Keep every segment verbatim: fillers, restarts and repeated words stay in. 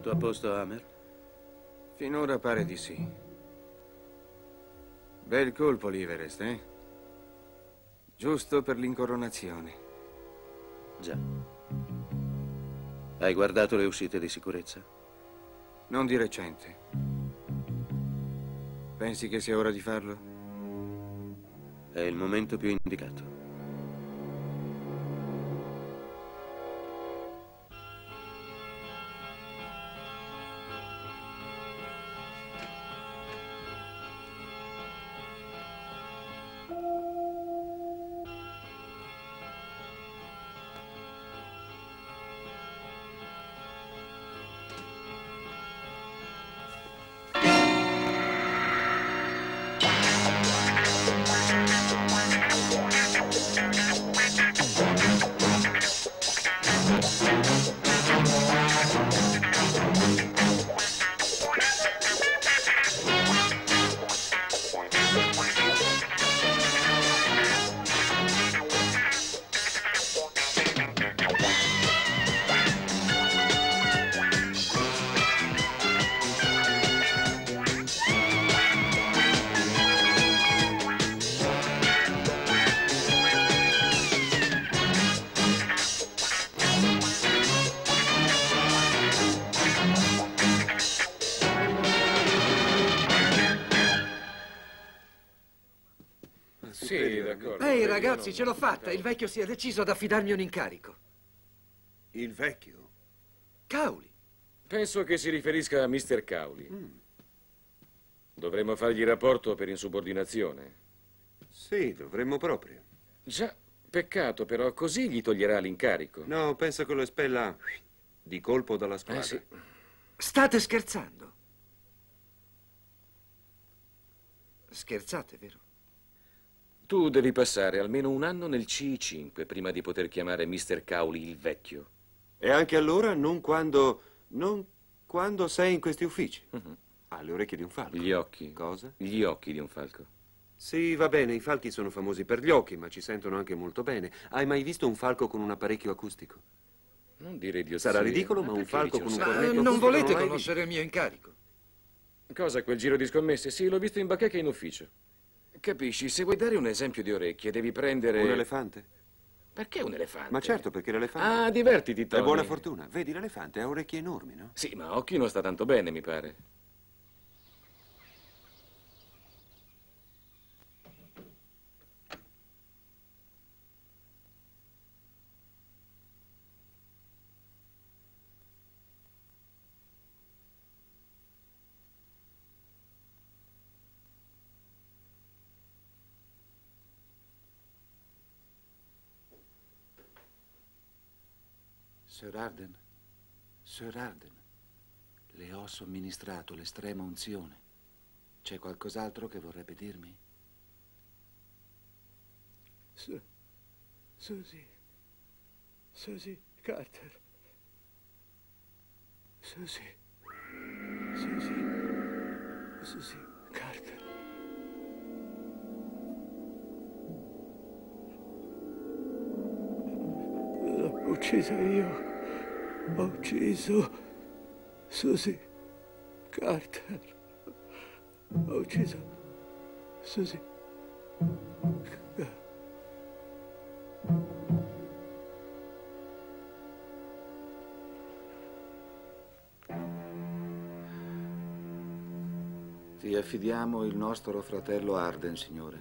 Tutto a posto, Hammer? Finora pare di sì. Bel colpo, Liverest, eh? Giusto per l'incoronazione. Già. Hai guardato le uscite di sicurezza? Non di recente. Pensi che sia ora di farlo? È il momento più indicato. Ragazzi, ce l'ho fatta. Il vecchio si è deciso ad affidarmi un incarico. Il vecchio? Cowley. Penso che si riferisca a mister Cowley. Mm. Dovremmo fargli rapporto per insubordinazione. Sì, dovremmo proprio. Già, peccato però, così gli toglierà l'incarico. No, penso che lo espella di colpo dalla squadra. Eh sì. State scherzando? Scherzate, vero? Tu devi passare almeno un anno nel C I cinque prima di poter chiamare mister Cowley il vecchio. E anche allora non quando... non quando sei in questi uffici. Uh-huh. Ha le orecchie di un falco. Gli occhi. Cosa? Gli occhi di un falco. Sì, va bene, i falchi sono famosi per gli occhi, ma ci sentono anche molto bene. Hai mai visto un falco con un apparecchio acustico? Non dire idiozie. Sarà ridicolo, ma, ma un falco con un apparecchio acustico... Non volete non conoscere il mio incarico? Cosa, quel giro di scommesse? Sì, l'ho visto in bacheca in ufficio. Capisci, se vuoi dare un esempio di orecchie devi prendere... Un elefante? Perché un elefante? Ma certo, perché l'elefante... Ah, divertiti, Tony. È buona fortuna. Vedi, l'elefante ha orecchie enormi, no? Sì, ma occhi non sta tanto bene, mi pare. Sir Arden, Sir Arden, le ho somministrato l'estrema unzione. C'è qualcos'altro che vorrebbe dirmi? Su, Susie, Susie Carter, Susie, Susie, Susie Carter. L'ho uccisa io. Ho ucciso Susie Carter. Ho ucciso Susie. Ti affidiamo il nostro fratello Arden, signore.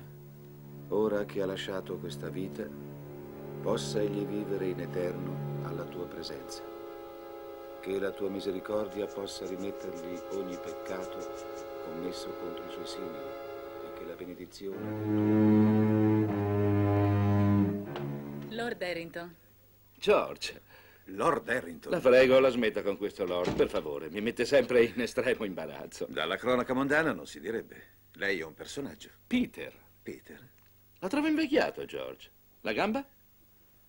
Ora che ha lasciato questa vita, possa egli vivere in eterno alla tua presenza. Che la tua misericordia possa rimettergli ogni peccato commesso contro i suoi simili e che la benedizione... Lord Harrington. George. Lord Harrington. La prego, la smetta con questo Lord, per favore. Mi mette sempre in estremo imbarazzo. Dalla cronaca mondana non si direbbe. Lei è un personaggio. Peter. Peter? La trovo invecchiato, George. La gamba?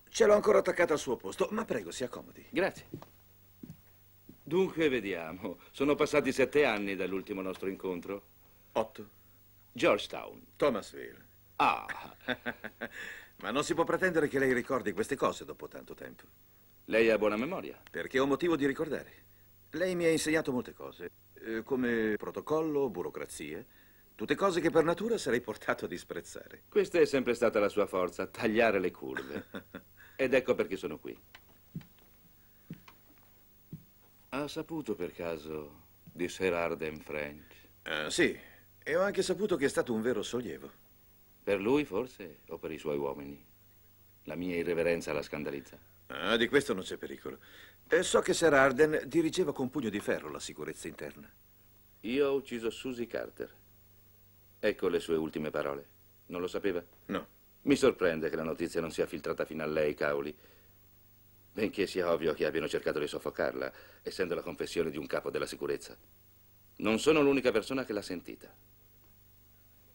Ce l'ho ancora attaccata al suo posto, ma prego, si accomodi. Grazie. Dunque, vediamo. Sono passati sette anni dall'ultimo nostro incontro. Otto. Georgetown. Thomasville. Ah. Ma non si può pretendere che lei ricordi queste cose dopo tanto tempo. Lei ha buona memoria. Perché ho motivo di ricordare. Lei mi ha insegnato molte cose, eh, come protocollo, burocrazie, tutte cose che per natura sarei portato a disprezzare. Questa è sempre stata la sua forza, tagliare le curve. Ed ecco perché sono qui. Ha saputo per caso di Sir Arden French? Uh, sì, e ho anche saputo che è stato un vero sollievo. Per lui forse, o per i suoi uomini? La mia irreverenza la scandalizza. Ah, di questo non c'è pericolo. E so che Sir Arden dirigeva con pugno di ferro la sicurezza interna. Io ho ucciso Susie Carter. Ecco le sue ultime parole. Non lo sapeva? No. Mi sorprende che la notizia non sia filtrata fino a lei, Cowley. Benché sia ovvio che abbiano cercato di soffocarla, essendo la confessione di un capo della sicurezza. Non sono l'unica persona che l'ha sentita.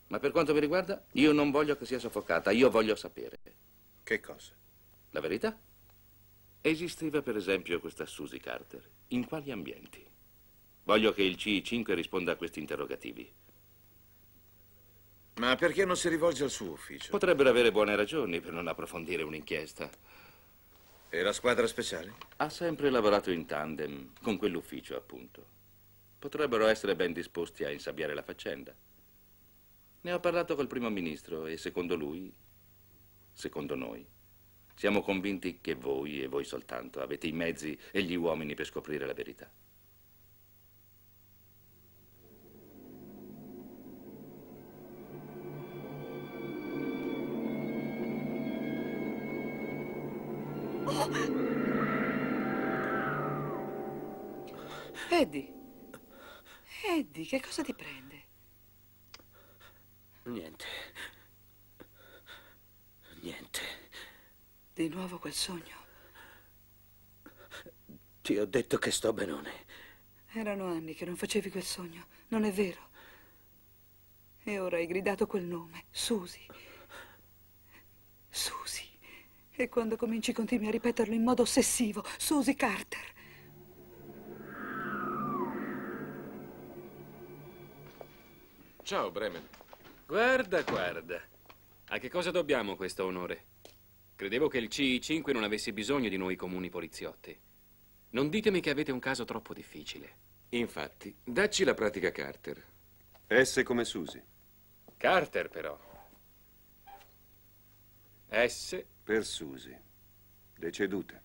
Ma per quanto mi riguarda, io non voglio che sia soffocata, io voglio sapere. Che cosa? La verità? Esisteva per esempio questa Susie Carter? In quali ambienti? Voglio che il C I cinque risponda a questi interrogativi. Ma perché non si rivolge al suo ufficio? Potrebbero avere buone ragioni per non approfondire un'inchiesta. E la squadra speciale? Ha sempre lavorato in tandem con quell'ufficio, appunto. Potrebbero essere ben disposti a insabbiare la faccenda. Ne ho parlato col primo ministro e secondo lui, secondo noi, siamo convinti che voi e voi soltanto avete i mezzi e gli uomini per scoprire la verità. Oh. Eddie, Eddie, che cosa ti prende? Niente. Niente. Di nuovo quel sogno? Ti ho detto che sto benone. Erano anni che non facevi quel sogno, non è vero? E ora hai gridato quel nome, Susie. Susie. E quando cominci continui a ripeterlo in modo ossessivo, Susie Carter. Ciao, Bremen. Guarda, guarda. A che cosa dobbiamo questo onore? Credevo che il C I cinque non avesse bisogno di noi comuni poliziotti. Non ditemi che avete un caso troppo difficile. Infatti, dacci la pratica Carter. S come Susie. Carter, però. S. Per Susie. Deceduta.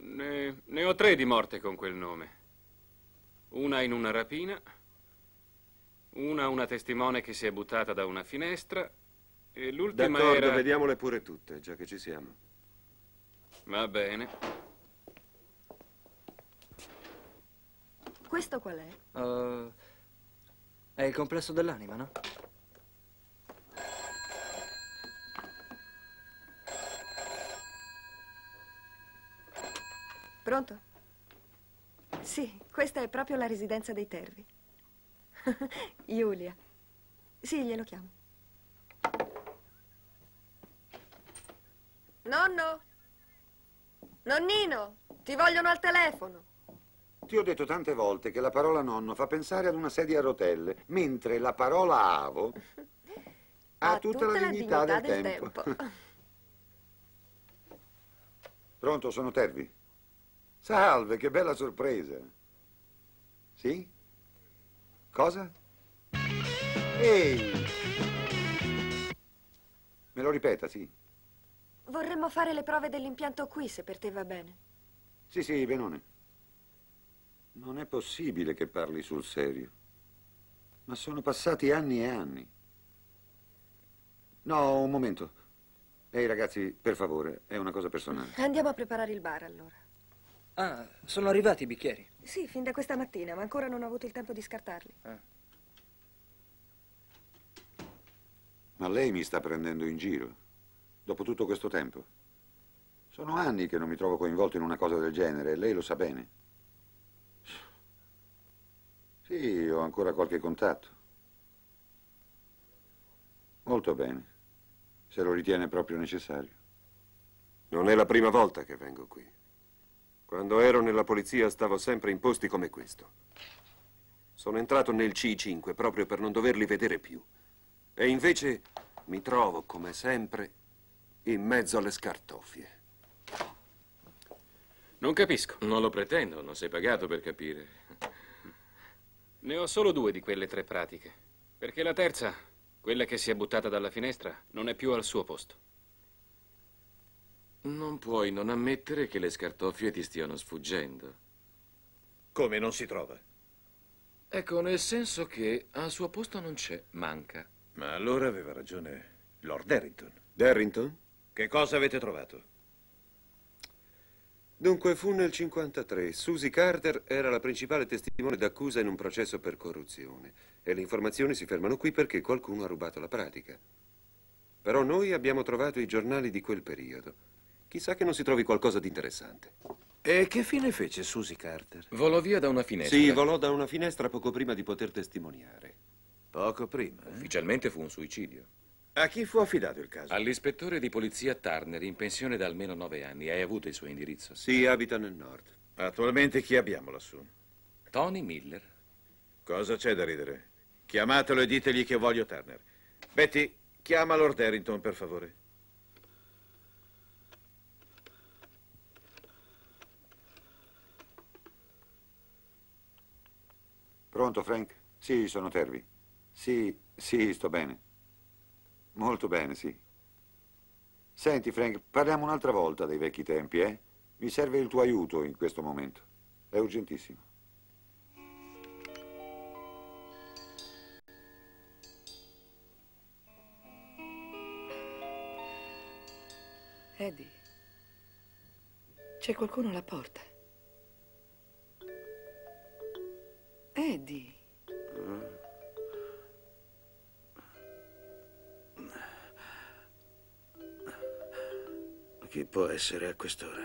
Ne, ne ho tre di morte con quel nome. Una in una rapina... Una, una testimone che si è buttata da una finestra e l'ultima era... D'accordo, vediamole pure tutte, già che ci siamo. Va bene. Questo qual è? Uh, è il complesso dell'anima, no? Pronto? Sì, questa è proprio la residenza dei Tervi. Giulia. Sì, glielo chiamo. Nonno! Nonnino! Ti vogliono al telefono! Ti ho detto tante volte che la parola nonno fa pensare ad una sedia a rotelle, mentre la parola avo ha tutta, tutta la, la dignità, dignità del, del tempo. tempo. Pronto, sono Tervi. Salve, che bella sorpresa. Sì? Cosa? Ehi! Me lo ripeta, sì. Vorremmo fare le prove dell'impianto qui, se per te va bene. Sì, sì, benone. Non è possibile che parli sul serio. Ma sono passati anni e anni. No, un momento. Ehi, ragazzi, per favore, è una cosa personale. Andiamo a preparare il bar, allora. Ah, sono arrivati i bicchieri? Sì, fin da questa mattina, ma ancora non ho avuto il tempo di scartarli. Ah. Ma lei mi sta prendendo in giro, dopo tutto questo tempo. Sono anni che non mi trovo coinvolto in una cosa del genere, e lei lo sa bene. Sì, ho ancora qualche contatto. Molto bene, se lo ritiene proprio necessario. Non è la prima volta che vengo qui. Quando ero nella polizia stavo sempre in posti come questo. Sono entrato nel C I cinque proprio per non doverli vedere più. E invece mi trovo, come sempre, in mezzo alle scartoffie. Non capisco. Non lo pretendo, non sei pagato per capire. Ne ho solo due di quelle tre pratiche, perché la terza, quella che si è buttata dalla finestra, non è più al suo posto. Non puoi non ammettere che le scartoffie ti stiano sfuggendo. Come non si trova? Ecco, nel senso che al suo posto non c'è, manca. Ma allora aveva ragione Lord Harrington. Harrington? Che cosa avete trovato? Dunque, fu nel cinquantatré. Susie Carter era la principale testimone d'accusa in un processo per corruzione e le informazioni si fermano qui perché qualcuno ha rubato la pratica. Però noi abbiamo trovato i giornali di quel periodo. Chissà che non si trovi qualcosa di interessante. E che fine fece Susie Carter? Volò via da una finestra. Sì, volò da una finestra poco prima di poter testimoniare. Poco prima? Eh? Ufficialmente fu un suicidio. A chi fu affidato il caso? All'ispettore di polizia Turner, in pensione da almeno nove anni. Hai avuto il suo indirizzo? Sì, abita nel nord. Attualmente chi abbiamo lassù? Tony Miller. Cosa c'è da ridere? Chiamatelo e ditegli che voglio Turner. Betty, chiama Lord Harrington, per favore. Pronto, Frank? Sì, sono Tervi. Sì, sì, sto bene. Molto bene, sì. Senti, Frank, parliamo un'altra volta dei vecchi tempi, eh? Mi serve il tuo aiuto in questo momento. È urgentissimo. Eddie, c'è qualcuno alla porta. Eddie. Mm. Chi può essere a quest'ora?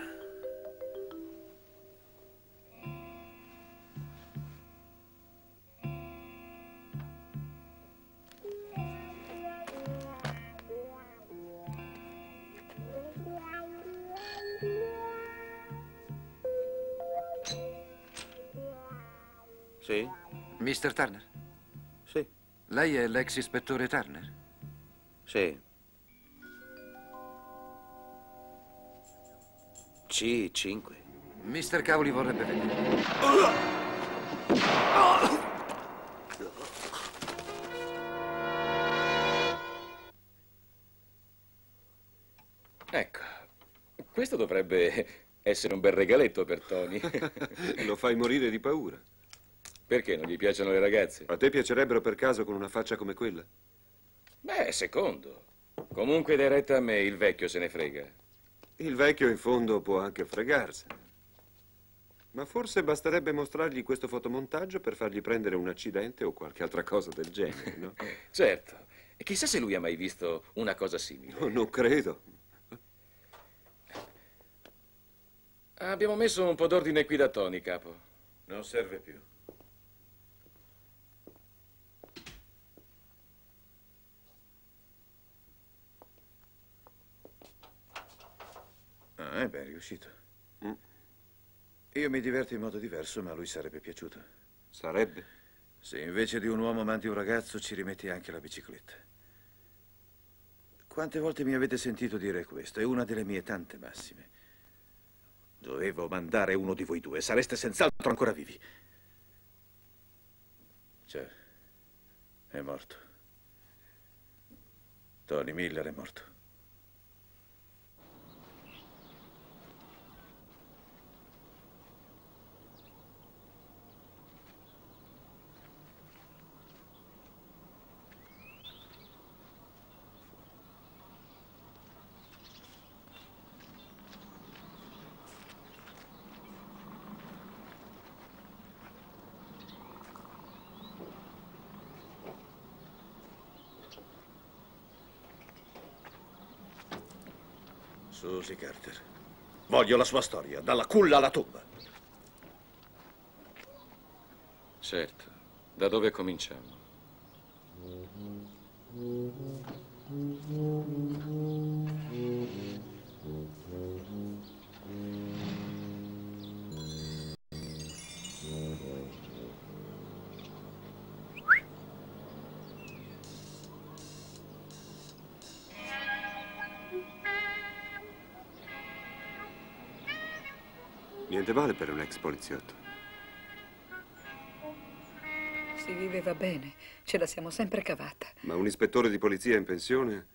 Sì? mister Turner? Sì. Lei è l'ex ispettore Turner? Sì. C cinque. mister Cowley vorrebbe venire. Ecco, questo dovrebbe essere un bel regaletto per Tony. Lo fai morire di paura. Perché non gli piacciono le ragazze? A te piacerebbero per caso con una faccia come quella? Beh, secondo. Comunque dai retta a me, il vecchio se ne frega. Il vecchio in fondo può anche fregarsene. Ma forse basterebbe mostrargli questo fotomontaggio per fargli prendere un accidente o qualche altra cosa del genere, no? Certo. E chissà se lui ha mai visto una cosa simile. No, non credo. Abbiamo messo un po' d'ordine qui da Tony, capo. Non serve più. Ah, è ben riuscito. Mm. Io mi diverto in modo diverso, ma a lui sarebbe piaciuto. Sarebbe? Se invece di un uomo mandi un ragazzo, ci rimetti anche la bicicletta. Quante volte mi avete sentito dire questo? È una delle mie tante massime. Dovevo mandare uno di voi due, sareste senz'altro ancora vivi. Cioè, è morto. Tony Miller è morto. Susie Carter. Voglio la sua storia, dalla culla alla tomba. Certo. Da dove cominciamo? Niente male per un ex poliziotto. Si viveva bene, ce la siamo sempre cavata. Ma un ispettore di polizia in pensione?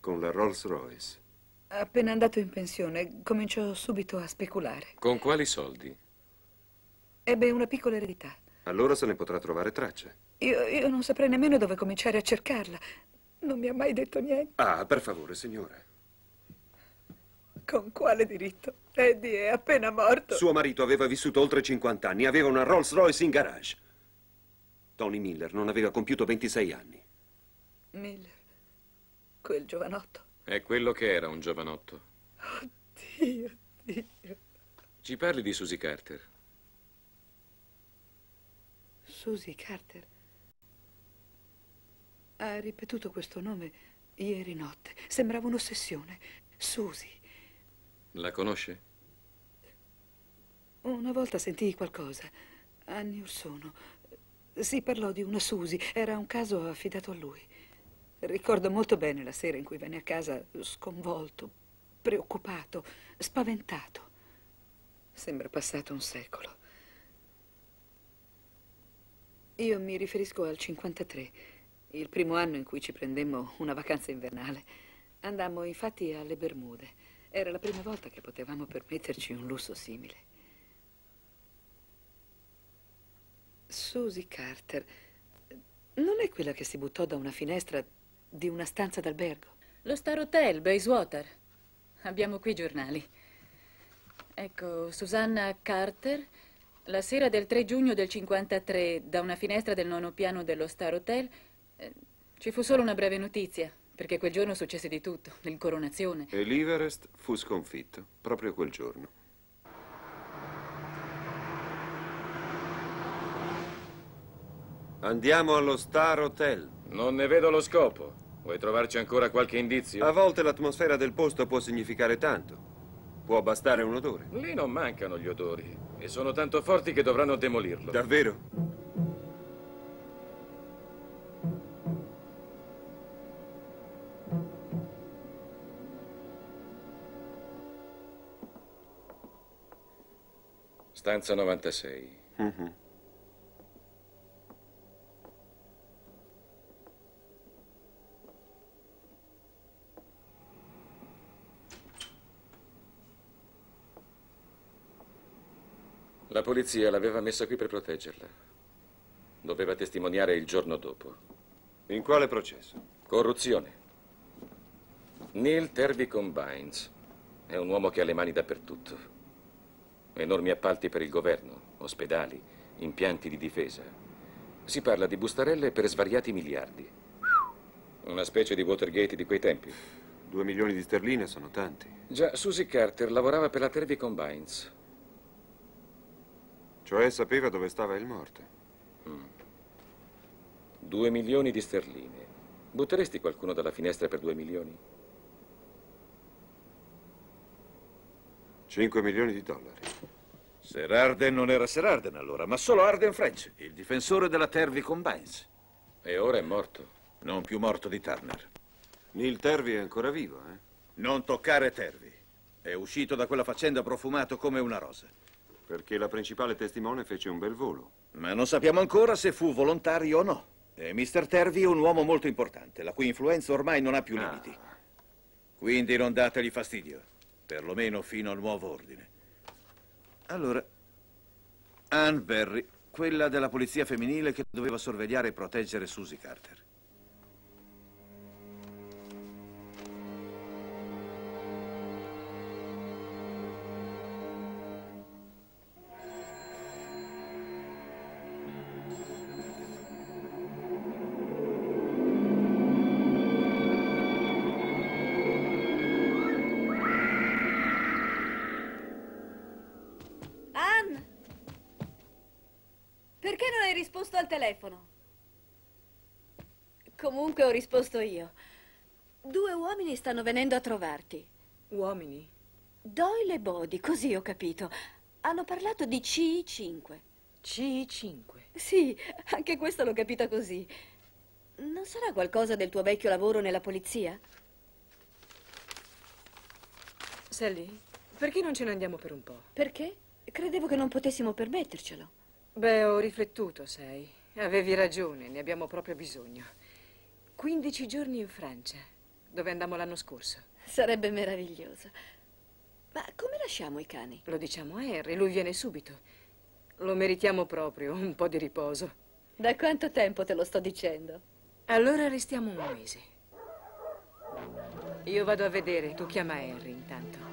Con la Rolls Royce. Appena andato in pensione, cominciò subito a speculare. Con quali soldi? Ebbe una piccola eredità. Allora se ne potrà trovare traccia. Io, io non saprei nemmeno dove cominciare a cercarla. Non mi ha mai detto niente. Ah, per favore, signora. Con quale diritto? Eddie è appena morto. Suo marito aveva vissuto oltre cinquanta anni, aveva una Rolls Royce in garage. Tony Miller non aveva compiuto ventisei anni. Miller, quel giovanotto. È quello che era, un giovanotto. Oddio, Dio. Ci parli di Susie Carter? Susie Carter? Ha ripetuto questo nome ieri notte. Sembrava un'ossessione. Susie. La conosce? Una volta sentii qualcosa. Anni or sono. Si parlò di una Susie. Era un caso affidato a lui. Ricordo molto bene la sera in cui venne a casa sconvolto, preoccupato, spaventato. Sembra passato un secolo. Io mi riferisco al cinquantatré, il primo anno in cui ci prendemmo una vacanza invernale. Andammo infatti alle Bermude. Era la prima volta che potevamo permetterci un lusso simile. Susie Carter non è quella che si buttò da una finestra di una stanza d'albergo? Lo Star Hotel, Bayswater. Abbiamo qui i giornali. Ecco, Susanna Carter, la sera del tre giugno del cinquantatré, da una finestra del nono piano dello Star Hotel, eh, ci fu solo una breve notizia, perché quel giorno successe di tutto, l'incoronazione. E Liverest fu sconfitto, proprio quel giorno. Andiamo allo Star Hotel. Non ne vedo lo scopo. Vuoi trovarci ancora qualche indizio? A volte l'atmosfera del posto può significare tanto. Può bastare un odore. Lì non mancano gli odori. E sono tanto forti che dovranno demolirlo. Davvero? Stanza novantasei. Mm-hmm. La polizia l'aveva messa qui per proteggerla. Doveva testimoniare il giorno dopo. In quale processo? Corruzione. Neil Tervi Combines è un uomo che ha le mani dappertutto. Enormi appalti per il governo, ospedali, impianti di difesa. Si parla di bustarelle per svariati miliardi. Una specie di Watergate di quei tempi. Due milioni di sterline sono tanti. Già, Susie Carter lavorava per la Tervi Combines. Cioè sapeva dove stava il morto. Mm. Due milioni di sterline. Butteresti qualcuno dalla finestra per due milioni? Cinque milioni di dollari. Sir Arden non era Sir Arden allora, ma solo Arden French, il difensore della Tervi Combines. E ora è morto. Non più morto di Turner. Neil Tervi è ancora vivo, eh? Non toccare Tervi. È uscito da quella faccenda profumato come una rosa. Perché la principale testimone fece un bel volo. Ma non sappiamo ancora se fu volontario o no. E mister Tervi è un uomo molto importante, la cui influenza ormai non ha più limiti. Ah. Quindi non dategli fastidio, perlomeno fino al nuovo ordine. Allora, Ann Barry, quella della polizia femminile che doveva sorvegliare e proteggere Susie Carter. Telefono. Comunque ho risposto io. Due uomini stanno venendo a trovarti. Uomini? Doyle e Bodie, così ho capito. Hanno parlato di C I cinque. C I cinque? Sì, anche questo l'ho capita così. Non sarà qualcosa del tuo vecchio lavoro nella polizia? Sally, Perché non ce ne andiamo per un po'? Perché? Credevo che non potessimo permettercelo. Beh, ho riflettuto, sai. Avevi ragione, ne abbiamo proprio bisogno. Quindici giorni in Francia, dove andammo l'anno scorso. Sarebbe meraviglioso. Ma come lasciamo i cani? Lo diciamo a Harry, lui viene subito. Lo meritiamo proprio, un po' di riposo. Da quanto tempo te lo sto dicendo? Allora restiamo un mese. Io vado a vedere, tu chiama Harry intanto.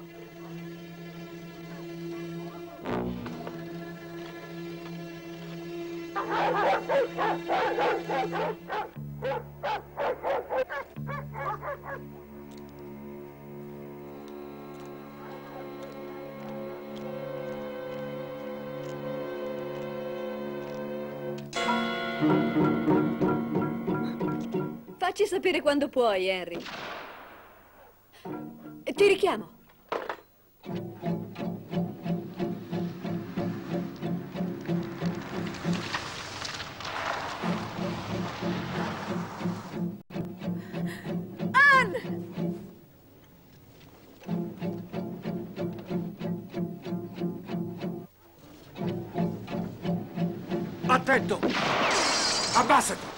Facci sapere quando puoi, Harry. Ti richiamo. Attento! Abbassati!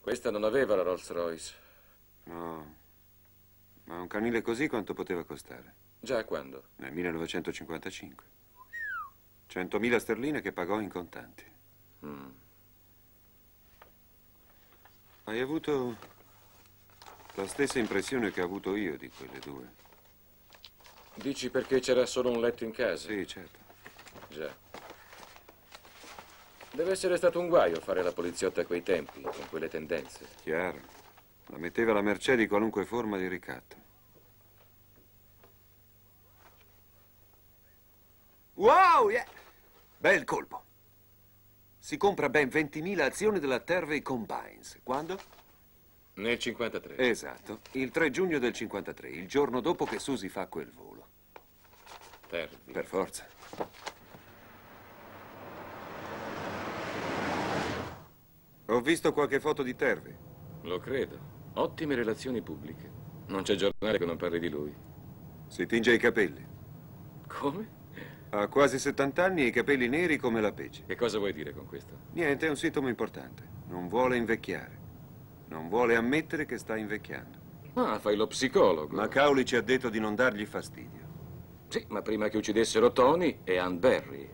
Questa non aveva la Rolls Royce. No, ma un canile così quanto poteva costare? Già quando? Nel millenovecentocinquantacinque. centomila sterline che pagò in contanti. Mm. Hai avuto la stessa impressione che ho avuto io di quelle due? Dici perché c'era solo un letto in casa? Sì, certo. Già. Deve essere stato un guaio fare la poliziotta a quei tempi, con quelle tendenze. Chiaro. La metteva alla mercé di qualunque forma di ricatto. Wow! Yeah. Bel colpo. Si compra ben ventimila azioni della Tervi Combines. Quando? Nel cinquantatré. Esatto. Il tre giugno del cinquantatré, il giorno dopo che Susie fa quel volo. Tervi. Per forza. Ho visto qualche foto di Tervi. Lo credo. Ottime relazioni pubbliche. Non c'è giornale che non parli di lui. Si tinge i capelli. Come? Ha quasi settant'anni e i capelli neri come la pece. Che cosa vuoi dire con questo? Niente, è un sintomo importante. Non vuole invecchiare. Non vuole ammettere che sta invecchiando. Ah, fai lo psicologo. Ma Cowley ci ha detto di non dargli fastidio. Sì, ma prima che uccidessero Tony e Ann Barry.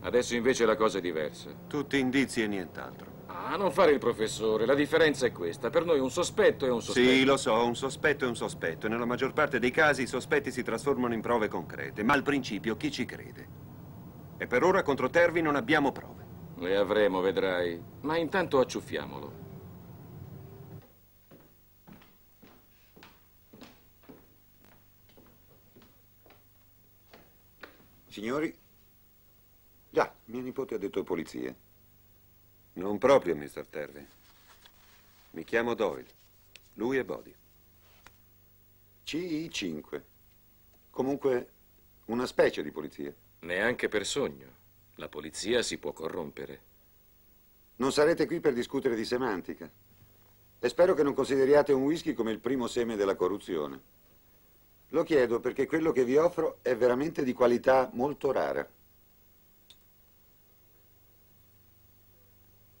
Adesso invece la cosa è diversa. Tutti indizi e nient'altro. Ah, non fare il professore, la differenza è questa. Per noi un sospetto è un sospetto. Sì, lo so, un sospetto è un sospetto. E nella maggior parte dei casi i sospetti si trasformano in prove concrete. Ma al principio chi ci crede? E per ora contro Tervi non abbiamo prove. Le avremo, vedrai. Ma intanto acciuffiamolo. Signori? Già, mio nipote ha detto polizia. Non proprio, mister Tervi. Mi chiamo Doyle. Lui è Bodie. C I cinque. Comunque, una specie di polizia. Neanche per sogno. La polizia si può corrompere. Non sarete qui per discutere di semantica. E spero che non consideriate un whisky come il primo seme della corruzione. Lo chiedo perché quello che vi offro è veramente di qualità molto rara.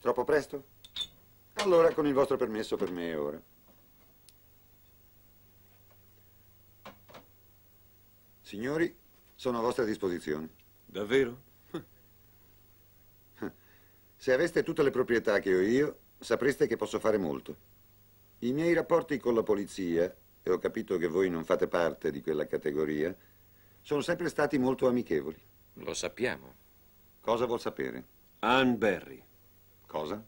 Troppo presto? Allora, con il vostro permesso, per me ora. Signori, sono a vostra disposizione. Davvero? Se aveste tutte le proprietà che ho io, sapreste che posso fare molto. I miei rapporti con la polizia e ho capito che voi non fate parte di quella categoria, sono sempre stati molto amichevoli. Lo sappiamo. Cosa vuol sapere? Ann Barry. Cosa?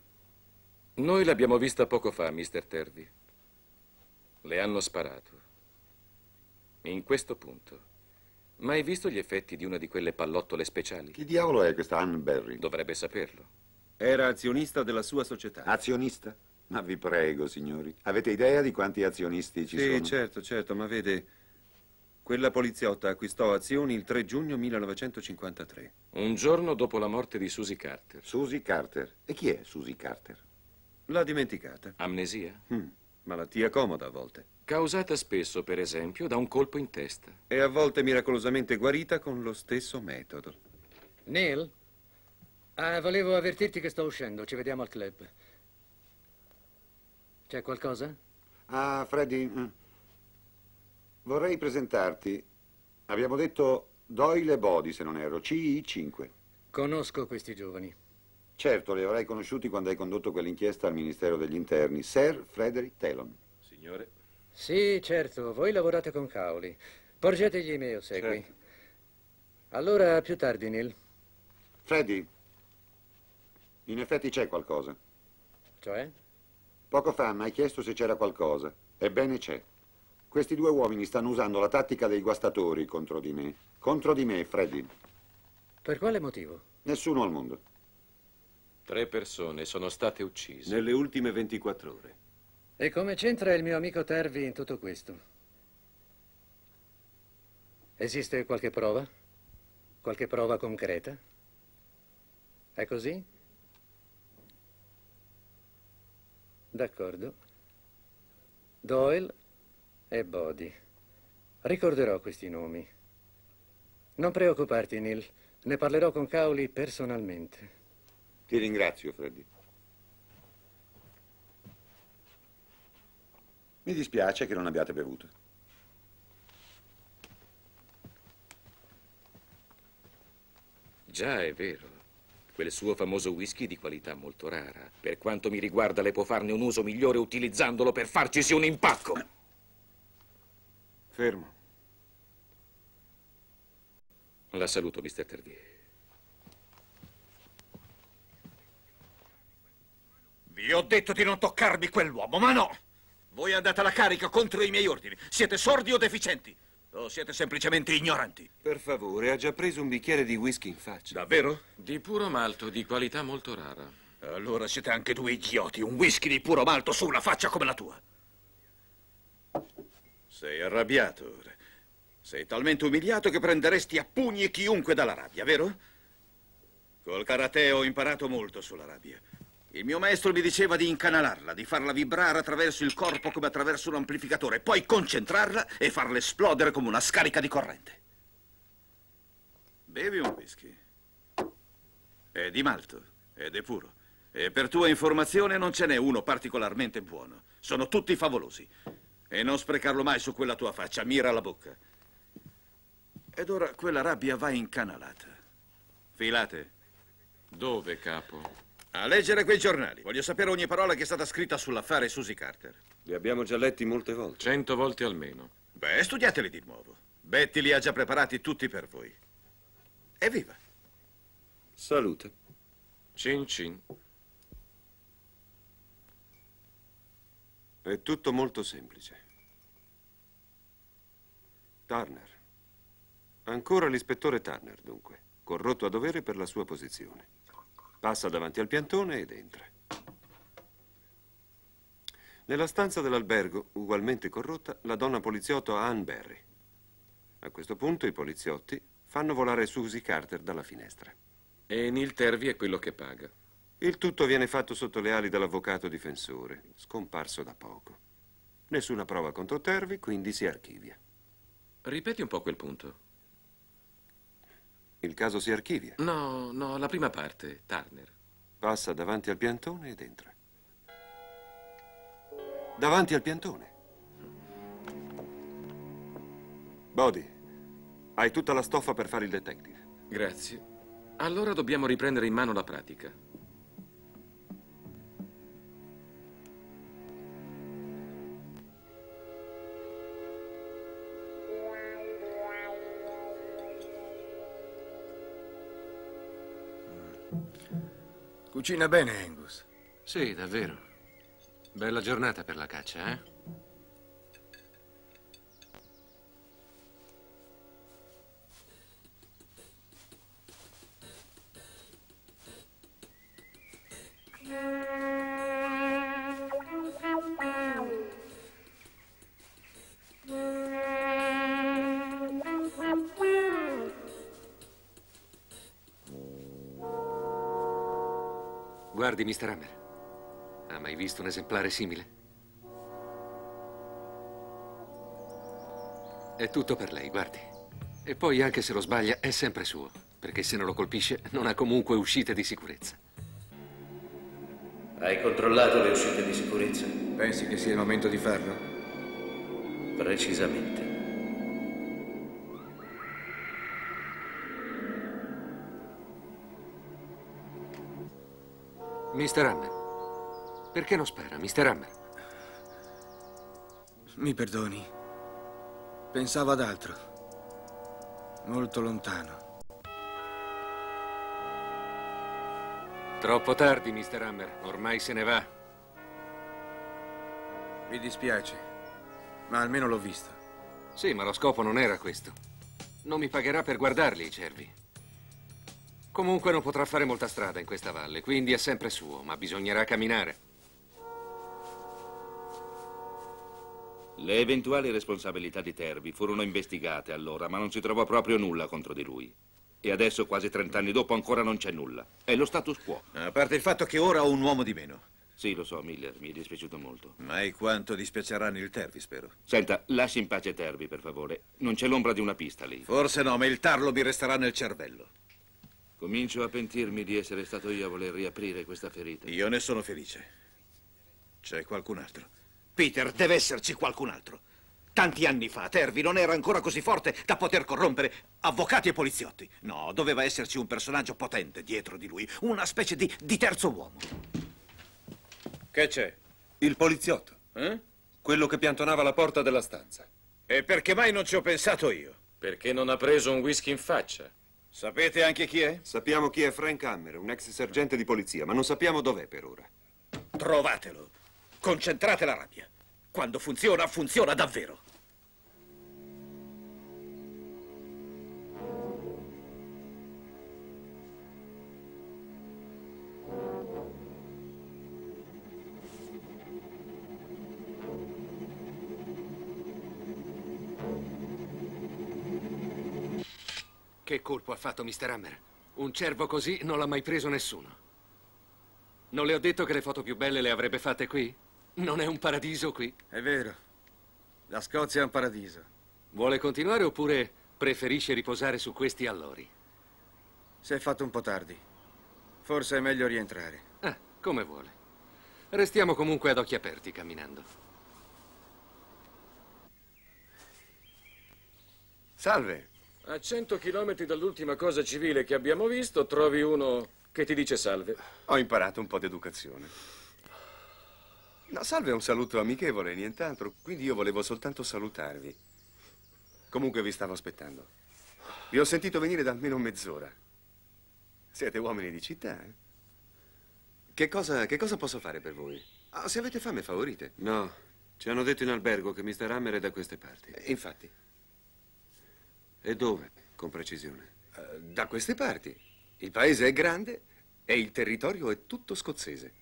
Noi l'abbiamo vista poco fa, mister Tervi. Le hanno sparato. In questo punto. Ma hai visto gli effetti di una di quelle pallottole speciali? Chi diavolo è questa Ann Barry? Dovrebbe saperlo. Era azionista della sua società. Azionista? Ma vi prego, signori, avete idea di quanti azionisti ci sì, sono? Sì, certo, certo, ma vede, quella poliziotta acquistò azioni il tre giugno millenovecentocinquantatré. Un giorno dopo la morte di Susie Carter. Susie Carter? E chi è Susie Carter? L'ha dimenticata. Amnesia? Mm, malattia comoda a volte. Causata spesso, per esempio, da un colpo in testa. E a volte miracolosamente guarita con lo stesso metodo. Neil, eh, volevo avvertirti che sto uscendo, ci vediamo al club. C'è qualcosa? Ah, Freddy, vorrei presentarti. Abbiamo detto Doyle e Bodie, se non erro, C I cinque. Conosco questi giovani. Certo, li avrai conosciuti quando hai condotto quell'inchiesta al Ministero degli Interni. Sir Frederick Telon. Signore. Sì, certo, voi lavorate con Cowley. Porgetegli me o segui. Certo. Allora, più tardi, Neil. Freddy, in effetti c'è qualcosa. Cioè? Poco fa mi hai chiesto se c'era qualcosa. Ebbene c'è. Questi due uomini stanno usando la tattica dei guastatori contro di me. Contro di me, Freddy. Per quale motivo? Nessuno al mondo. Tre persone sono state uccise. Nelle ultime ventiquattro ore. E come c'entra il mio amico Tervi in tutto questo? Esiste qualche prova? Qualche prova concreta? È così? D'accordo. Doyle e Bodie. Ricorderò questi nomi. Non preoccuparti, Neil. Ne parlerò con Cowley personalmente. Ti ringrazio, Freddy. Mi dispiace che non abbiate bevuto. Già, è vero. Quel suo famoso whisky di qualità molto rara. Per quanto mi riguarda, le può farne un uso migliore utilizzandolo per farcisi un impacco. Fermo. La saluto, mister Tervi. Vi ho detto di non toccarmi quell'uomo, ma no! Voi andate alla carica contro i miei ordini. Siete sordi o deficienti? O siete semplicemente ignoranti? Per favore, ha già preso un bicchiere di whisky in faccia. Davvero? Di puro malto, di qualità molto rara. Allora siete anche due idioti. Un whisky di puro malto su una faccia come la tua. Sei arrabbiato ora. Sei talmente umiliato che prenderesti a pugni chiunque dalla rabbia, vero? Col karate ho imparato molto sulla rabbia. Il mio maestro mi diceva di incanalarla, di farla vibrare attraverso il corpo come attraverso un amplificatore, poi concentrarla e farla esplodere come una scarica di corrente. Bevi un whisky. È di malto, ed è puro. E per tua informazione non ce n'è uno particolarmente buono. Sono tutti favolosi. E non sprecarlo mai su quella tua faccia, mira alla bocca. Ed ora quella rabbia va incanalata. Filate. Dove, capo? A leggere quei giornali. Voglio sapere ogni parola che è stata scritta sull'affare Susie Carter. Li abbiamo già letti molte volte. Cento volte almeno. Beh, studiateli di nuovo. Betty li ha già preparati tutti per voi. Evviva. Salute. Cin cin. È tutto molto semplice. Turner. Ancora l'ispettore Turner, dunque. Corrotto a dovere per la sua posizione. Passa davanti al piantone ed entra. Nella stanza dell'albergo, ugualmente corrotta, la donna poliziotta Ann Barry. A questo punto i poliziotti fanno volare Susie Carter dalla finestra. E Neil Tervi è quello che paga. Il tutto viene fatto sotto le ali dell'avvocato difensore, scomparso da poco. Nessuna prova contro Tervi, quindi si archivia. Ripeti un po' quel punto. Il caso si archivia. No, no, la prima parte, Turner. Passa davanti al piantone ed entra. Davanti al piantone. Bodie, hai tutta la stoffa per fare il detective. Grazie. Allora dobbiamo riprendere in mano la pratica. Cucina bene, Angus. Sì, davvero. Bella giornata per la caccia, eh? Guardi, mister Hammer, ha mai visto un esemplare simile? È tutto per lei, guardi. E poi, anche se lo sbaglia, è sempre suo, perché se non lo colpisce, non ha comunque uscite di sicurezza. Hai controllato le uscite di sicurezza? Pensi che sia il momento di farlo? Precisamente. mister Hammer, perché non spara, mister Hammer? Mi perdoni, pensavo ad altro, molto lontano. Troppo tardi, mister Hammer, ormai se ne va. Mi dispiace, ma almeno l'ho visto. Sì, ma lo scopo non era questo. Non mi pagherà per guardarli i cervi. Comunque non potrà fare molta strada in questa valle, quindi è sempre suo, ma bisognerà camminare. Le eventuali responsabilità di Tervi furono investigate allora, ma non si trovò proprio nulla contro di lui. E adesso, quasi trent'anni dopo, ancora non c'è nulla. È lo status quo. A parte il fatto che ora ho un uomo di meno. Sì, lo so, Miller, mi è dispiaciuto molto. Ma e quanto dispiaceranno il Tervi, spero. Senta, lasci in pace Tervi, per favore. Non c'è l'ombra di una pista lì. Forse no, ma il tarlo mi resterà nel cervello. Comincio a pentirmi di essere stato io a voler riaprire questa ferita. Io ne sono felice. C'è qualcun altro. Peter, deve esserci qualcun altro. Tanti anni fa, Tervi non era ancora così forte da poter corrompere avvocati e poliziotti. No, doveva esserci un personaggio potente dietro di lui, una specie di, di terzo uomo. Che c'è? Il poliziotto. Eh? Quello che piantonava la porta della stanza. E perché mai non ci ho pensato io? Perché non ha preso un whisky in faccia. Sapete anche chi è? Sappiamo chi è Frank Hammer, un ex sergente di polizia, ma non sappiamo dov'è per ora. Trovatelo. Concentrate la rabbia. Quando funziona, funziona davvero. Che colpo ha fatto mister Hammer? Un cervo così non l'ha mai preso nessuno. Non le ho detto che le foto più belle le avrebbe fatte qui? Non è un paradiso qui? È vero. La Scozia è un paradiso. Vuole continuare oppure preferisce riposare su questi allori? Si è fatto un po' tardi. Forse è meglio rientrare. Ah, come vuole. Restiamo comunque ad occhi aperti camminando. Salve. A cento chilometri dall'ultima cosa civile che abbiamo visto, trovi uno che ti dice salve. Ho imparato un po' di educazione. No, salve è un saluto amichevole, nient'altro, quindi io volevo soltanto salutarvi. Comunque vi stavo aspettando. Vi ho sentito venire da almeno mezz'ora. Siete uomini di città, eh? Che cosa, che cosa posso fare per voi? Ah, se avete fame, favorite. No, ci hanno detto in albergo che mister Hammer è da queste parti. Eh, infatti. E dove, con precisione? Uh, da queste parti. Il paese è grande e il territorio è tutto scozzese.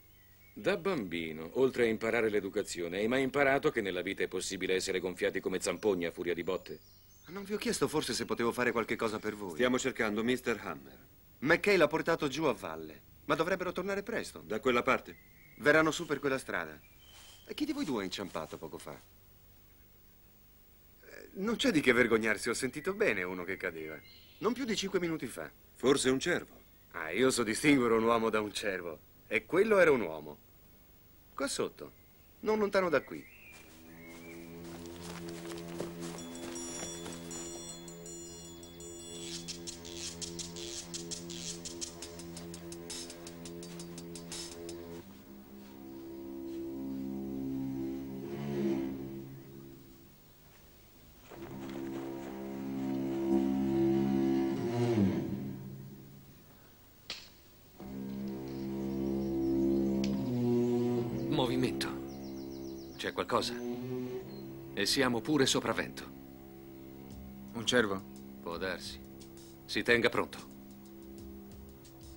Da bambino, oltre a imparare l'educazione, hai mai imparato che nella vita è possibile essere gonfiati come zampogna a furia di botte? Non vi ho chiesto forse se potevo fare qualche cosa per voi. Stiamo cercando mister Hammer. McKay l'ha portato giù a valle, ma dovrebbero tornare presto. Da quella parte? Verranno su per quella strada. E chi di voi due è inciampato poco fa? Non c'è di che vergognarsi, ho sentito bene uno che cadeva. Non più di cinque minuti fa. Forse un cervo. Ah, io so distinguere un uomo da un cervo. E quello era un uomo. Qua sotto, non lontano da qui. movimento. C'è qualcosa. E siamo pure sopravvento. Un cervo? Può darsi. Si tenga pronto.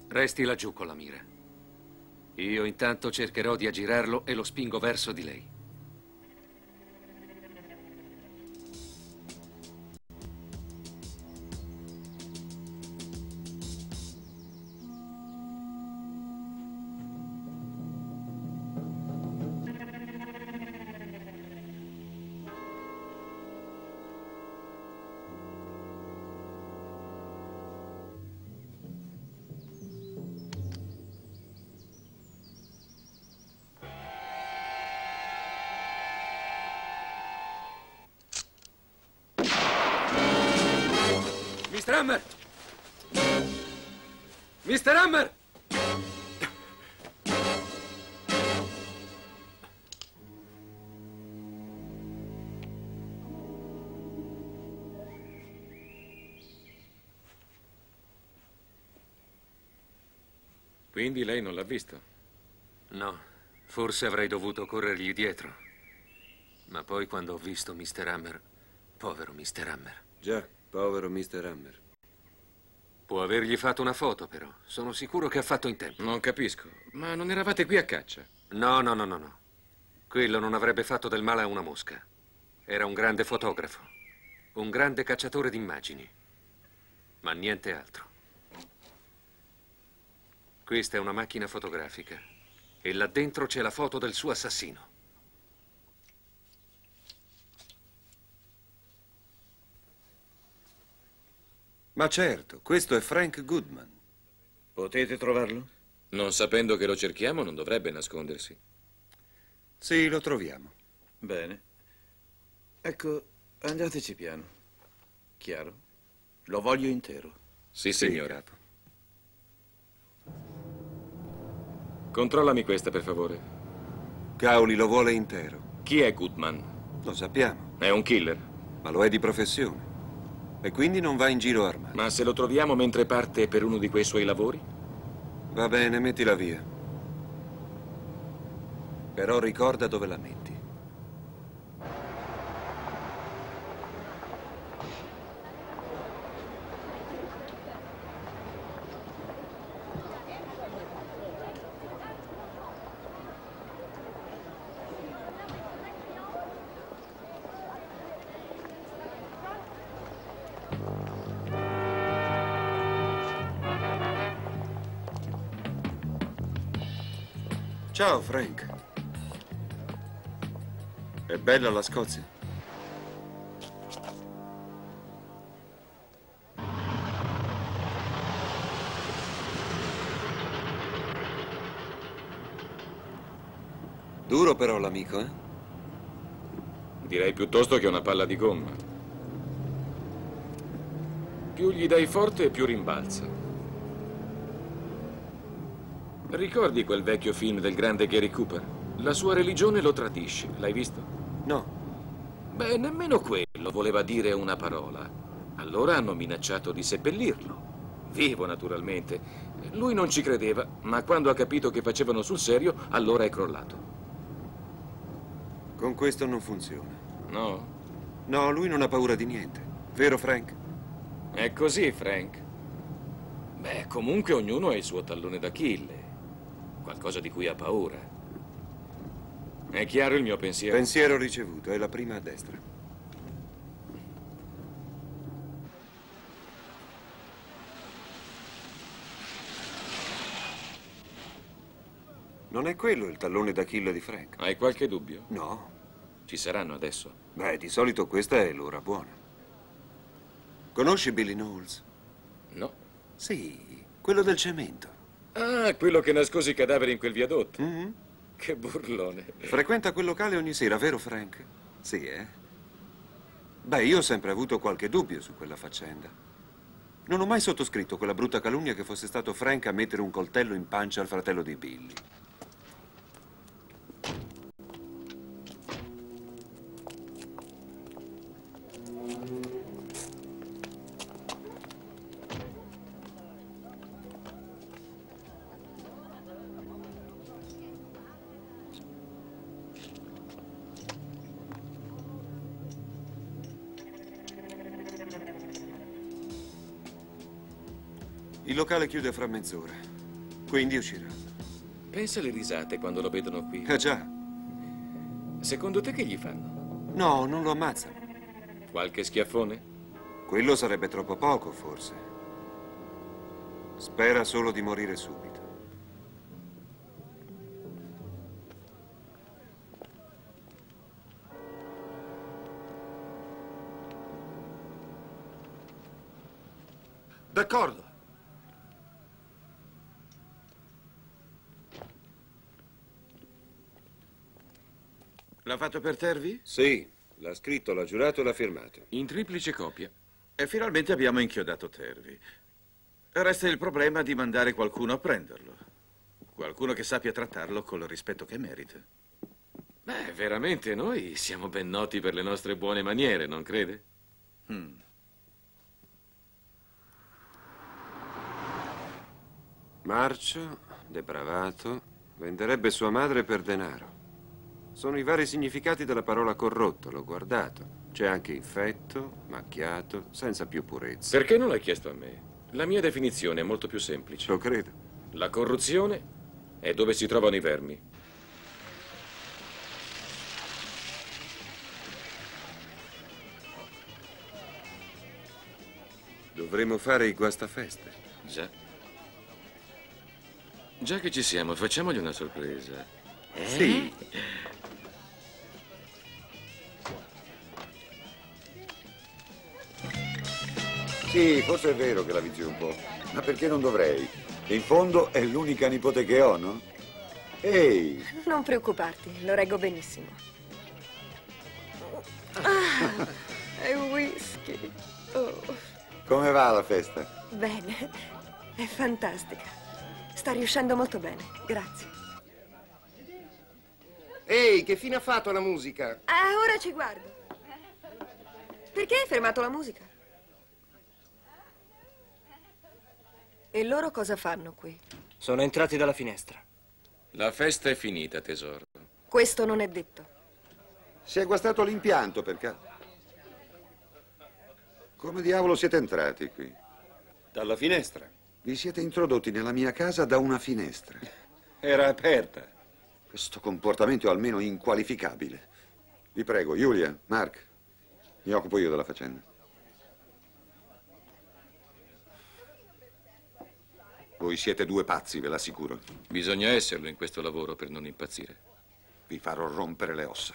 Resti laggiù con la mira. Io intanto cercherò di aggirarlo e lo spingo verso di lei. mister Hammer! mister Hammer! Quindi lei non l'ha visto? No, forse avrei dovuto corrergli dietro. Ma poi quando ho visto mister Hammer, povero mister Hammer. Già. Povero mister Hammer. Può avergli fatto una foto, però. Sono sicuro che ha fatto in tempo. Non capisco. Ma non eravate qui a caccia? No, no, no, no, no. Quello non avrebbe fatto del male a una mosca. Era un grande fotografo. Un grande cacciatore di immagini. Ma niente altro. Questa è una macchina fotografica. E là dentro c'è la foto del suo assassino. Ma certo, questo è Frank Goodman. Potete trovarlo? Non sapendo che lo cerchiamo, non dovrebbe nascondersi. Sì, lo troviamo. Bene. Ecco, andateci piano. Chiaro? Lo voglio intero. Sì, signora. Sì, capo. Controllami questa, per favore. Cowley lo vuole intero. Chi è Goodman? Lo sappiamo. È un killer. Ma lo è di professione. E quindi non va in giro armato. Ma se lo troviamo mentre parte per uno di quei suoi lavori? Va bene, mettila via. Però ricorda dove la metti. Ciao, Frank. È bella la Scozia? Duro però l'amico, eh? Direi piuttosto che una palla di gomma. Più gli dai forte e più rimbalza. Ricordi quel vecchio film del grande Gary Cooper? La sua religione lo tradisce, l'hai visto? No. Beh, nemmeno quello voleva dire una parola. Allora hanno minacciato di seppellirlo. Vivo, naturalmente. Lui non ci credeva, ma quando ha capito che facevano sul serio, allora è crollato. Con questo non funziona. No? No, lui non ha paura di niente. Vero, Frank? È così, Frank. Beh, comunque ognuno ha il suo tallone d'Achille. Qualcosa di cui ha paura. È chiaro il mio pensiero? Pensiero ricevuto, è la prima a destra. Non è quello il tallone d'Achille di Frank? Hai qualche dubbio? No. Ci saranno adesso? Beh, di solito questa è l'ora buona. Conosci Billy Knowles? No. Sì, quello del cemento. Ah, quello che nascose i cadaveri in quel viadotto. Mm-hmm. Che burlone. Frequenta quel locale ogni sera, vero Frank? Sì, eh? Beh, io ho sempre avuto qualche dubbio su quella faccenda. Non ho mai sottoscritto quella brutta calunnia che fosse stato Frank a mettere un coltello in pancia al fratello di Billy. Il locale chiude fra mezz'ora, quindi uscirà. Pensa alle risate quando lo vedono qui. Ah già. Secondo te che gli fanno? No, non lo ammazzano. Qualche schiaffone? Quello sarebbe troppo poco, forse. Spera solo di morire subito. D'accordo. L'ha fatto per Tervi? Sì, l'ha scritto, l'ha giurato e l'ha firmato. In triplice copia. E finalmente abbiamo inchiodato Tervi. Resta il problema di mandare qualcuno a prenderlo. Qualcuno che sappia trattarlo con il rispetto che merita. Beh, veramente noi siamo ben noti per le nostre buone maniere, non crede? Hmm. Marcio, depravato, venderebbe sua madre per denaro. Sono i vari significati della parola corrotto, l'ho guardato. C'è anche infetto, macchiato, senza più purezza. Perché non l'hai chiesto a me? La mia definizione è molto più semplice. Lo credo. La corruzione è dove si trovano i vermi. Dovremmo fare i guastafeste. Già. Già che ci siamo, facciamogli una sorpresa. Eh? Sì. Sì, forse è vero che la vizi un po', ma perché non dovrei? In fondo è l'unica nipote che ho, no? Ehi! Non preoccuparti, lo reggo benissimo. Ah, è whisky. Oh. Come va la festa? Bene, è fantastica. Sta riuscendo molto bene, grazie. Ehi, che fine ha fatto la musica? Ah, ora ci guardo. Perché hai fermato la musica? E loro cosa fanno qui? Sono entrati dalla finestra. La festa è finita, tesoro. Questo non è detto. Si è guastato l'impianto, per caso. Come diavolo siete entrati qui? Dalla finestra. Vi siete introdotti nella mia casa da una finestra. Era aperta. Questo comportamento è almeno inqualificabile. Vi prego, Giulia, Mark, mi occupo io della faccenda. Voi siete due pazzi, ve l'assicuro. Bisogna esserlo in questo lavoro per non impazzire. Vi farò rompere le ossa.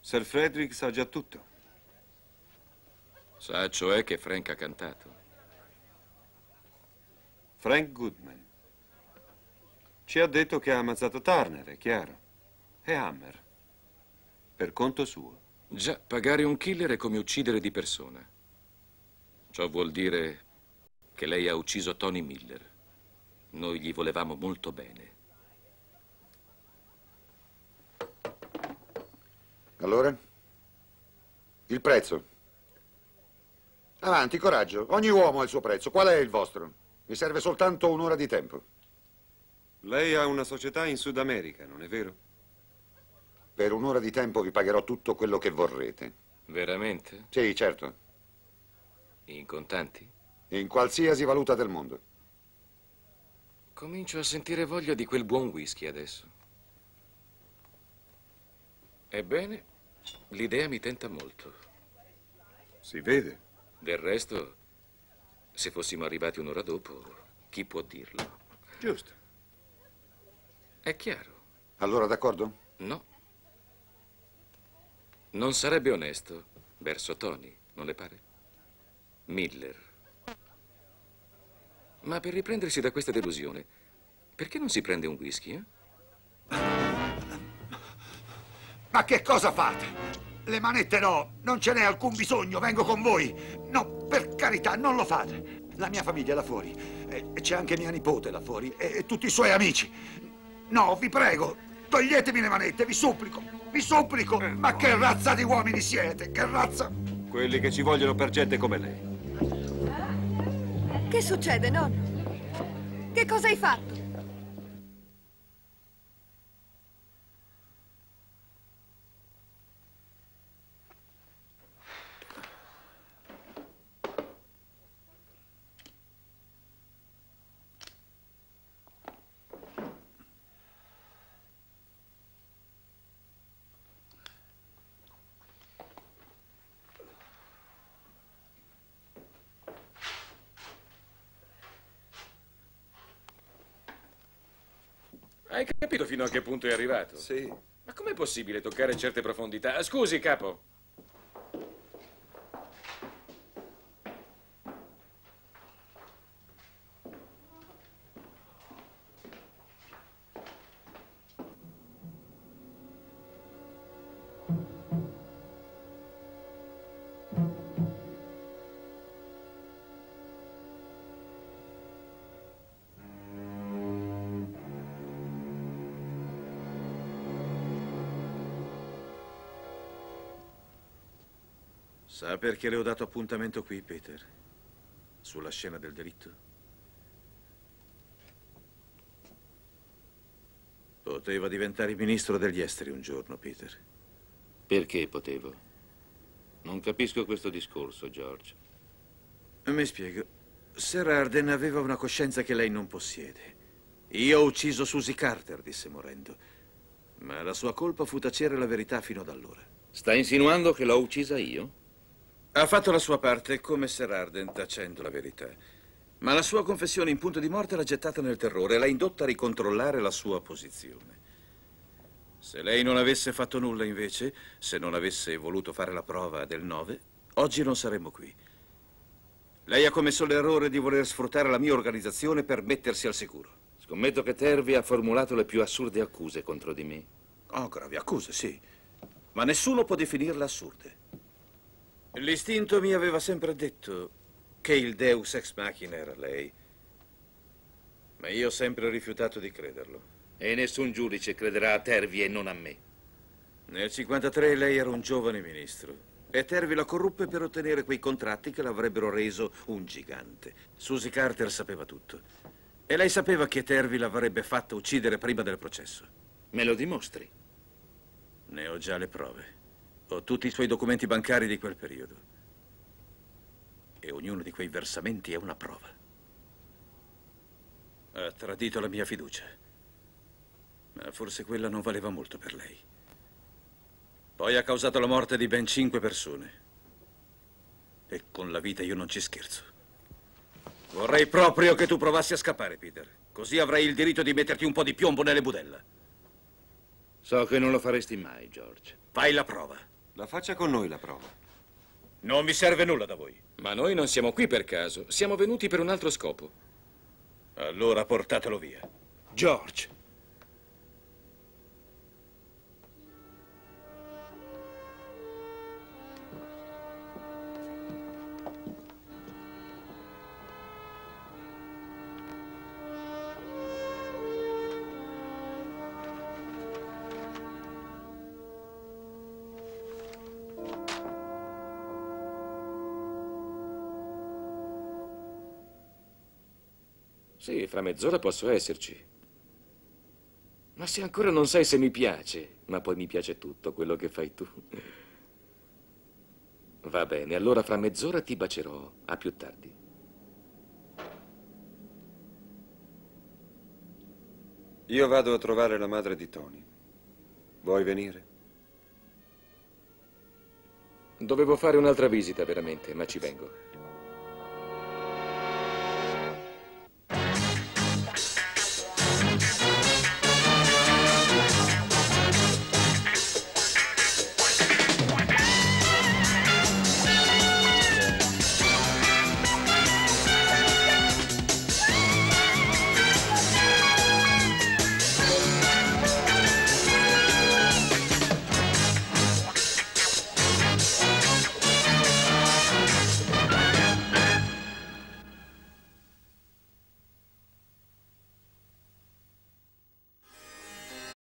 Sir Frederick sa già tutto. Sa cioè che Frank ha cantato. Frank Goodman. Ci ha detto che ha ammazzato Turner, è chiaro. E Hammer. Per conto suo. Già, pagare un killer è come uccidere di persona. Ciò vuol dire che lei ha ucciso Tony Miller. Noi gli volevamo molto bene. Allora? Il prezzo. Avanti, coraggio. Ogni uomo ha il suo prezzo. Qual è il vostro? Mi serve soltanto un'ora di tempo. Lei ha una società in Sud America, non è vero? Per un'ora di tempo vi pagherò tutto quello che vorrete. Veramente? Sì, certo. In contanti? In qualsiasi valuta del mondo. Comincio a sentire voglia di quel buon whisky adesso. Ebbene, l'idea mi tenta molto. Si vede. Del resto, se fossimo arrivati un'ora dopo, chi può dirlo? Giusto. È chiaro. Allora d'accordo? No. Non sarebbe onesto verso Tony, non le pare? Miller. Ma per riprendersi da questa delusione, perché non si prende un whisky, eh? Ma che cosa fate? Le manette no, non ce n'è alcun bisogno, vengo con voi. No, per carità, non lo fate. La mia famiglia è là fuori, c'è anche mia nipote là fuori e tutti i suoi amici. No, vi prego, toglietemi le manette, vi supplico. Vi supplico, eh, ma no. Che razza di uomini siete? Che razza? Quelli che ci vogliono per gente come lei. Che succede, nonno? Che cosa hai fatto? Hai capito fino a che punto è arrivato? Sì. Ma com'è possibile toccare certe profondità? Scusi, capo. Sa perché le ho dato appuntamento qui, Peter? Sulla scena del delitto? Poteva diventare ministro degli esteri un giorno, Peter. Perché potevo? Non capisco questo discorso, George. Mi spiego. Sir Arden aveva una coscienza che lei non possiede. Io ho ucciso Susie Carter, disse morendo. Ma la sua colpa fu tacere la verità fino ad allora. Sta insinuando che l'ho uccisa io? Ha fatto la sua parte come Sir Arden, tacendo la verità. Ma la sua confessione in punto di morte l'ha gettata nel terrore e l'ha indotta a ricontrollare la sua posizione. Se lei non avesse fatto nulla, invece, se non avesse voluto fare la prova del nove, oggi non saremmo qui. Lei ha commesso l'errore di voler sfruttare la mia organizzazione per mettersi al sicuro. Scommetto che Tervi ha formulato le più assurde accuse contro di me. Oh, gravi accuse, sì. Ma nessuno può definirle assurde. L'istinto mi aveva sempre detto che il Deus ex machina era lei, ma io ho sempre rifiutato di crederlo. E nessun giudice crederà a Tervi e non a me. Nel cinquantatré lei era un giovane ministro e Tervi la corruppe per ottenere quei contratti che l'avrebbero reso un gigante. Susie Carter sapeva tutto e lei sapeva che Tervi l'avrebbe fatta uccidere prima del processo. Me lo dimostri? Ne ho già le prove. Ho tutti i suoi documenti bancari di quel periodo. E ognuno di quei versamenti è una prova. Ha tradito la mia fiducia. Ma forse quella non valeva molto per lei. Poi ha causato la morte di ben cinque persone. E con la vita io non ci scherzo. Vorrei proprio che tu provassi a scappare, Peter. Così avrai il diritto di metterti un po' di piombo nelle budella. So che non lo faresti mai, George. Fai la prova. La faccia con noi la prova. Non mi serve nulla da voi. Ma noi non siamo qui per caso, siamo venuti per un altro scopo. Allora portatelo via. George. Sì, fra mezz'ora posso esserci. Ma se ancora non sai se mi piace, ma poi mi piace tutto quello che fai tu. Va bene, allora fra mezz'ora ti bacerò. A più tardi. Io vado a trovare la madre di Tony. Vuoi venire? Dovevo fare un'altra visita, veramente, ma ci vengo.